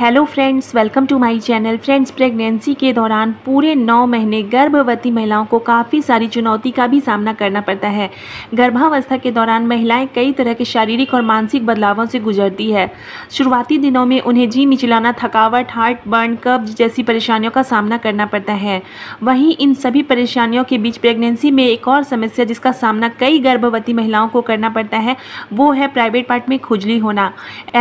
Hello friends, welcome to my channel. Friends, pregnancy के दौरान पूरे 9 महीने गर्भवती महिलाओं को काफ़ी सारी चुनौती का भी सामना करना पड़ता है। गर्भावस्था के दौरान महिलाएं कई तरह के शारीरिक और मानसिक बदलावों से गुजरती है। शुरुआती दिनों में उन्हें जी मिचलाना, थकावट, हार्ट बर्न, कब्ज जैसी परेशानियों का सामना करना पड़ता है। वहीं इन सभी परेशानियों के बीच प्रेगनेंसी में एक और समस्या जिसका सामना कई गर्भवती महिलाओं को करना पड़ता है वो है प्राइवेट पार्ट में खुजली होना।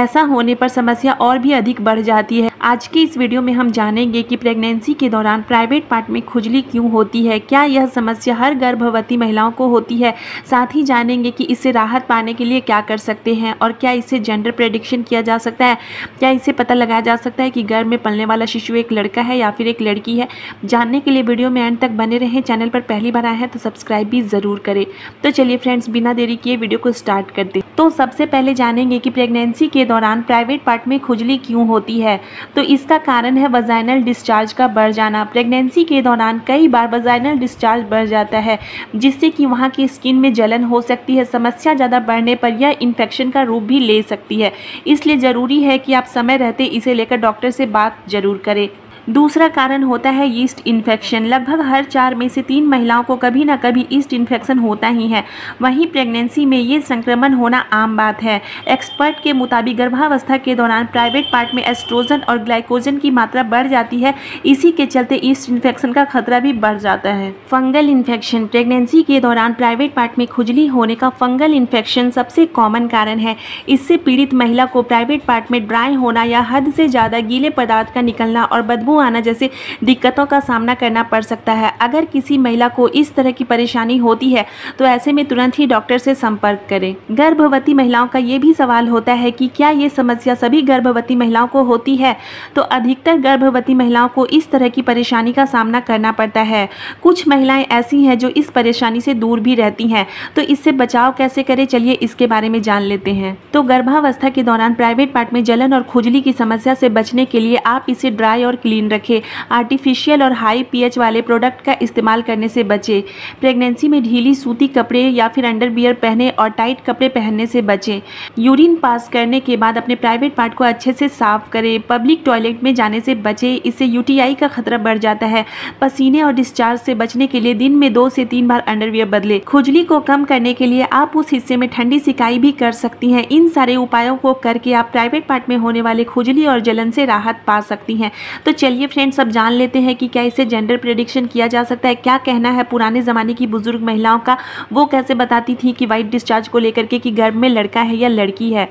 ऐसा होने पर समस्या और भी अधिक बढ़ जाती है। आज की इस वीडियो में हम जानेंगे कि प्रेगनेंसी के दौरान प्राइवेट पार्ट में खुजली क्यों होती है, क्या यह समस्या हर गर्भवती महिलाओं को होती है, साथ ही जानेंगे कि इससे राहत पाने के लिए क्या कर सकते हैं और क्या इससे जेंडर प्रेडिक्शन किया जा सकता है, क्या इससे पता लगाया जा सकता है कि गर्भ में पलने वाला शिशु एक लड़का है या फिर एक लड़की है। जानने के लिए वीडियो में एंड तक बने रहें। चैनल पर पहली बार आए हैं तो सब्सक्राइब भी ज़रूर करें। तो चलिए फ्रेंड्स, बिना देरी किए वीडियो को स्टार्ट करते हैं। तो सबसे पहले जानेंगे कि प्रेगनेंसी के दौरान प्राइवेट पार्ट में खुजली क्यों होती है। तो इसका कारण है वजाइनल डिस्चार्ज का बढ़ जाना। प्रेगनेंसी के दौरान कई बार वजाइनल डिस्चार्ज बढ़ जाता है जिससे कि वहाँ की स्किन में जलन हो सकती है। समस्या ज़्यादा बढ़ने पर यह इन्फेक्शन का रूप भी ले सकती है, इसलिए ज़रूरी है कि आप समय रहते इसे लेकर डॉक्टर से बात ज़रूर करें। दूसरा कारण होता है यीस्ट इन्फेक्शन। लगभग हर 4 में से 3 महिलाओं को कभी ना कभी यीस्ट इन्फेक्शन होता ही है। वहीं प्रेगनेंसी में ये संक्रमण होना आम बात है। एक्सपर्ट के मुताबिक गर्भावस्था के दौरान प्राइवेट पार्ट में एस्ट्रोजन और ग्लाइकोजन की मात्रा बढ़ जाती है, इसी के चलते यीस्ट इन्फेक्शन का खतरा भी बढ़ जाता है। Fungal infection. प्रेगनेंसी के दौरान प्राइवेट पार्ट में खुजली होने का फंगल इन्फेक्शन सबसे कॉमन कारण है। इससे पीड़ित महिला को प्राइवेट पार्ट में ड्राई होना या हद से ज़्यादा गीले पदार्थ का निकलना और बदबू आना जैसे दिक्कतों का सामना करना पड़ सकता है। अगर किसी महिला को इस तरह की परेशानी होती है तो ऐसे में तुरंत ही डॉक्टर से संपर्क करें। गर्भवती महिलाओं का ये भी सवाल होता है कि क्या ये समस्या सभी गर्भवती महिलाओं को होती है। तो अधिकतर गर्भवती महिलाओं को इस तरह की परेशानी का सामना करना पड़ता है। कुछ महिलाएं ऐसी हैं जो इस परेशानी से दूर भी रहती हैं। तो इससे बचाव कैसे करें, चलिए इसके बारे में जान लेते हैं। तो गर्भावस्था के दौरान प्राइवेट पार्ट में जलन और खुजली की समस्या से बचने के लिए आप इसे ड्राई और क्लीन रखें। आर्टिफिशियल और हाई पीएच वाले प्रोडक्ट का इस्तेमाल करने से बचें। प्रेगनेंसी में ढीली सूती कपड़े या फिर अंडरवियर पहने और टाइट कपड़े पहनने से बचें। यूरिन पास करने के बाद अपने प्राइवेट पार्ट को अच्छे से साफ करें। पब्लिक टॉयलेट में जाने से बचें, इससे यूटीआई का खतरा बढ़ जाता है। पसीने और डिस्चार्ज से बचने के लिए दिन में 2 से 3 बार अंडरवियर बदलें। खुजली को कम करने के लिए आप उस हिस्से में ठंडी सिकाई भी कर सकती हैं। इन सारे उपायों को करके आप प्राइवेट पार्ट में होने वाले खुजली और जलन से राहत पा सकती हैं। तो चलिए फ्रेंड्स, अब जान लेते हैं कि क्या इसे जेंडर प्रेडिक्शन किया जा सकता है। क्या कहना है पुराने ज़माने की बुजुर्ग महिलाओं का, वो कैसे बताती थी कि वाइट डिस्चार्ज को लेकर के कि गर्भ में लड़का है या लड़की है।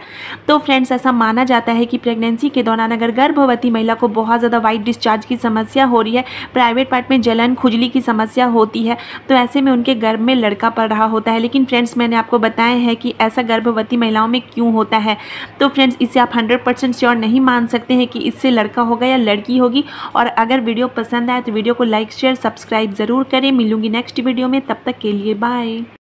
तो फ्रेंड्स, ऐसा माना जाता है कि प्रेगनेंसी के दौरान अगर गर्भवती महिला को बहुत ज़्यादा वाइट डिस्चार्ज की समस्या हो रही है, प्राइवेट पार्ट में जलन खुजली की समस्या होती है, तो ऐसे में उनके गर्भ में लड़का पड़ रहा होता है। लेकिन फ्रेंड्स, मैंने आपको बताया है कि ऐसा गर्भवती महिलाओं में क्यों होता है। तो फ्रेंड्स, इसे आप 100% श्योर नहीं मान सकते हैं कि इससे लड़का होगा या लड़की होगी। और अगर वीडियो पसंद आए तो वीडियो को लाइक, शेयर, सब्सक्राइब ज़रूर करें। मिलूंगी नेक्स्ट वीडियो में, तब तक के लिए बाय।